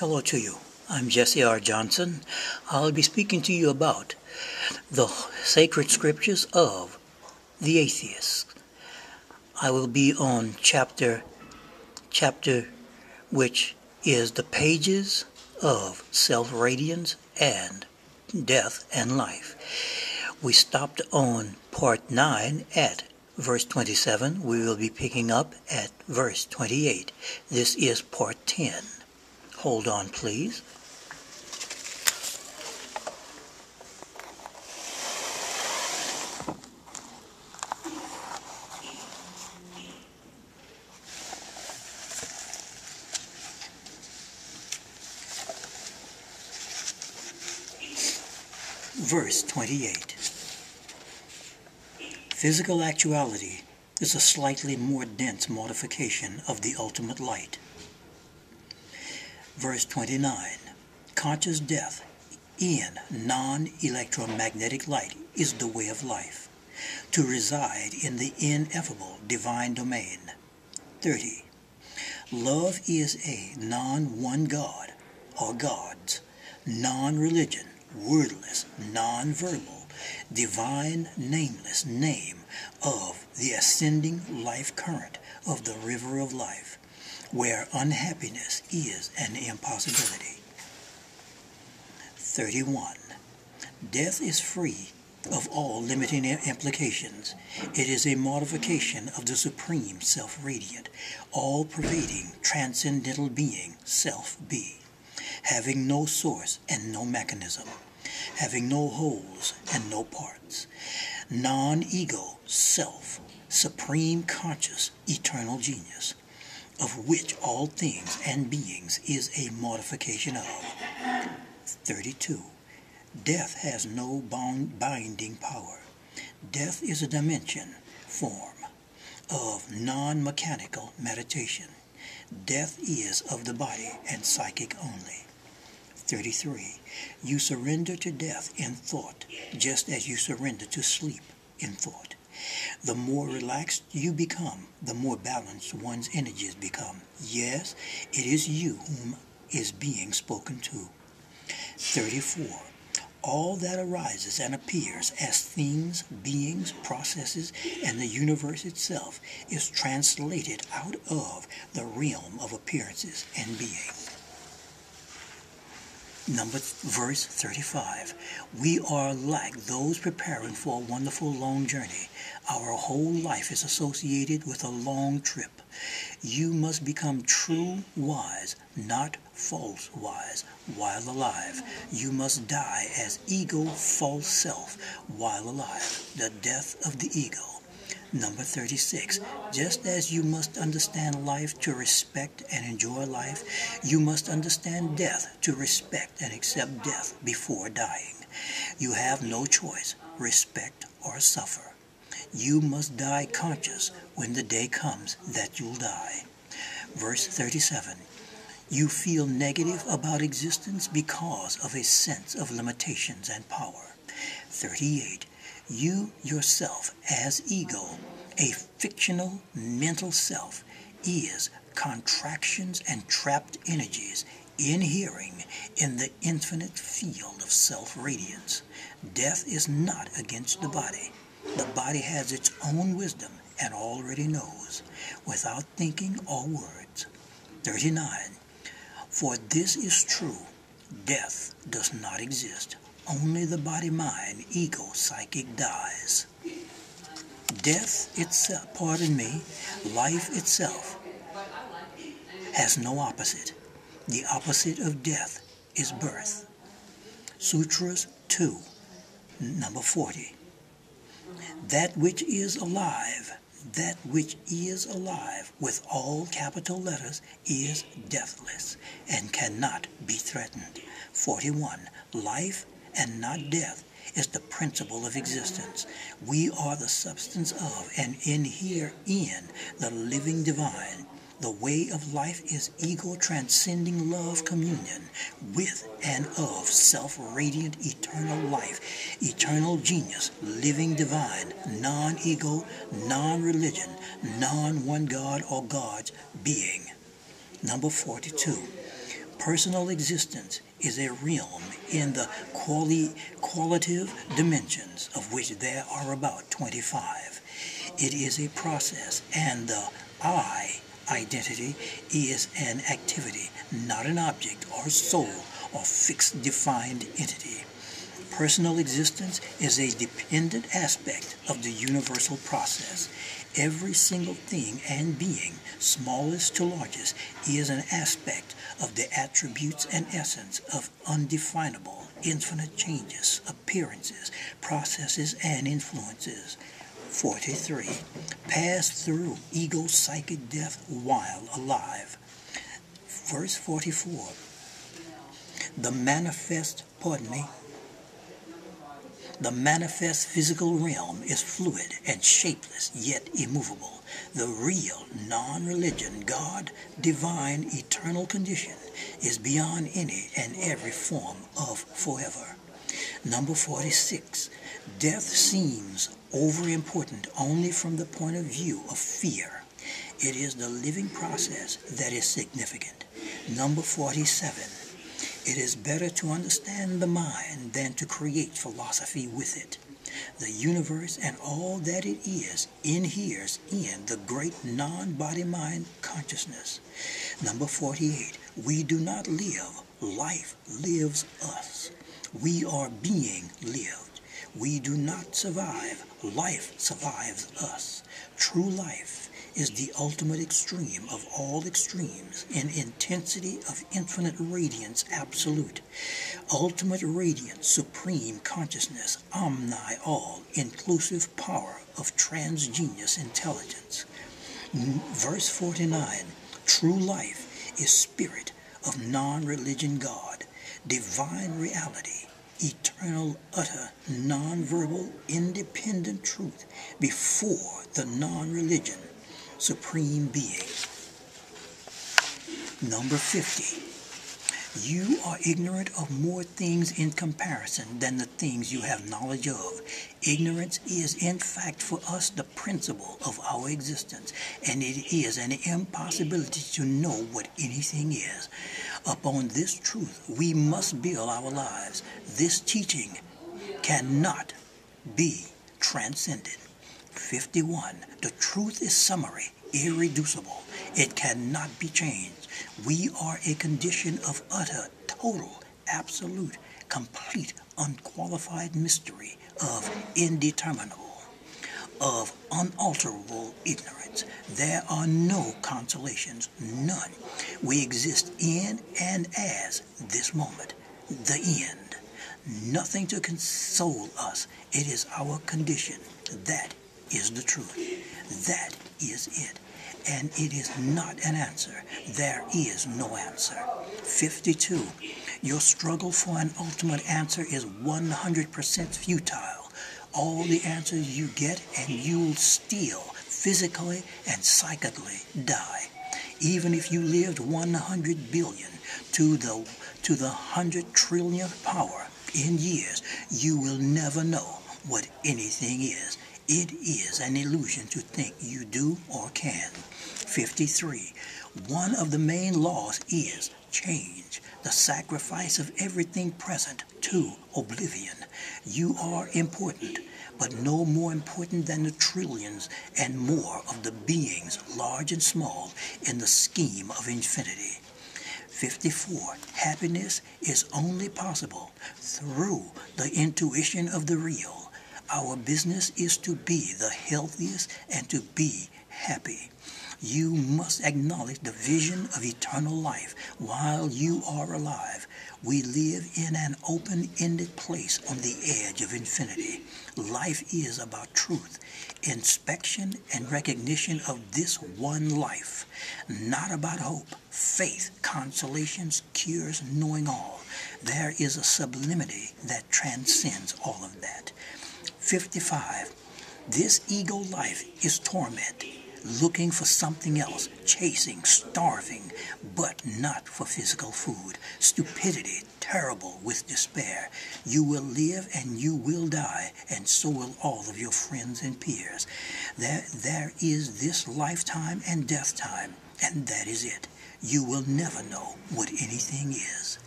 Hello to you. I'm Jesse R. Johnson. I'll be speaking to you about the Sacred Scriptures of the Atheists. I will be on chapter which is the pages of self-radiance and death and life. We stopped on part 9 at verse 27. We will be picking up at verse 28. This is part 10. Hold on, please. Verse 28. Physical actuality is a slightly more dense modification of the ultimate light. Verse 29, conscious death in non-electromagnetic light is the way of life, to reside in the ineffable divine domain. 30, love is a non-one God or gods, non-religion, wordless, non-verbal, divine, nameless name of the ascending life current of the river of life, where unhappiness is an impossibility. 31. Death is free of all limiting implications. It is a modification of the supreme self-radiant, all-pervading, transcendental being, self-be, having no source and no mechanism, having no wholes and no parts, non-ego, self, supreme conscious, eternal genius, of which all things and beings is a modification of. 32. Death has no binding power. Death is a dimension, form, of non-mechanical meditation. Death is of the body and psychic only. 33. You surrender to death in thought, just as you surrender to sleep in thought. The more relaxed you become, the more balanced one's energies become. Yes, it is you whom is being spoken to. 34. All that arises and appears as things, beings, processes, and the universe itself is translated out of the realm of appearances and being. Verse 35, we are like those preparing for a wonderful long journey. Our whole life is associated with a long trip. You must become true wise, not false wise, while alive. You must die as ego false self while alive. The death of the ego. 36, just as you must understand life to respect and enjoy life, you must understand death to respect and accept death before dying. You have no choice, respect or suffer. You must die conscious when the day comes that you'll die. Verse 37, you feel negative about existence because of a sense of limitations and power. 38, you yourself as ego, a fictional mental self, is contractions and trapped energies inhering in the infinite field of self-radiance. Death is not against the body. The body has its own wisdom and already knows, without thinking or words. 39. For this is true, death does not exist. Only the body-mind, ego, psychic dies. Death itself, life itself has no opposite. The opposite of death is birth. Sutras 2, 40. That which is alive with all capital letters is deathless and cannot be threatened. 41. Life and not death is the principle of existence. We are the substance of and in the living divine. The way of life is ego transcending love communion with and of self-radiant eternal life, eternal genius, living divine, non-ego, non-religion, non-one God or God's being. 42. personal existence is a realm in the qualitative dimensions of which there are about 25. It is a process, and the I identity is an activity, not an object or soul or fixed defined entity. Personal existence is a dependent aspect of the universal process. Every single thing and being, smallest to largest, is an aspect of the attributes and essence of undefinable, infinite changes, appearances, processes, and influences. 43. Pass through ego psychic death while alive. Verse 44. The manifest physical realm is fluid and shapeless, yet immovable. The real, non-religion, God, divine, eternal condition is beyond any and every form of forever. Number 46. Death seems overimportant only from the point of view of fear. It is the living process that is significant. Number 47. It is better to understand the mind than to create philosophy with it. The universe and all that it is inheres in the great non-body-mind consciousness. Number 48. We do not live. Life lives us. We are being lived. We do not survive. Life survives us. True life is the ultimate extreme of all extremes in intensity of infinite radiance absolute, ultimate radiance, supreme consciousness, omni-all, inclusive power of transgenius intelligence. Verse 49, true life is spirit of non-religion God, divine reality, eternal, utter, non-verbal, independent truth before the non-religion, Supreme Being. Number 50. You are ignorant of more things in comparison than the things you have knowledge of. Ignorance is, in fact, for us the principle of our existence, and it is an impossibility to know what anything is. Upon this truth, we must build our lives. This teaching cannot be transcended. 51. The truth is summary, irreducible. It cannot be changed. We are a condition of utter, total, absolute, complete, unqualified mystery of indeterminable, of unalterable ignorance. There are no consolations, none. We exist in and as this moment, the end. Nothing to console us. It is our condition. That is the truth. That is it. And it is not an answer. There is no answer. 52. Your struggle for an ultimate answer is 100% futile. All the answers you get, and you'll still physically and psychically die. Even if you lived 100 billion to the 100 trillionth power in years, you will never know what anything is. It is an illusion to think you do or can. 53. One of the main laws is change, the sacrifice of everything present to oblivion. You are important, but no more important than the trillions and more of the beings, large and small, in the scheme of infinity. 54. Happiness is only possible through the intuition of the real. Our business is to be the healthiest and to be happy. You must acknowledge the vision of eternal life while you are alive. We live in an open-ended place on the edge of infinity. Life is about truth, inspection, and recognition of this one life. Not about hope, faith, consolations, cures, knowing all. There is a sublimity that transcends all of that. 55. This ego life is torment, looking for something else, chasing, starving, but not for physical food. Stupidity, terrible with despair. You will live and you will die, and so will all of your friends and peers. There is this lifetime and death time, and that is it. you will never know what anything is.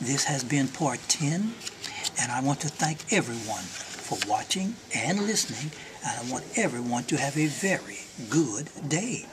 This has been part 10, and I want to thank everyone for watching and listening, and I want everyone to have a very good day.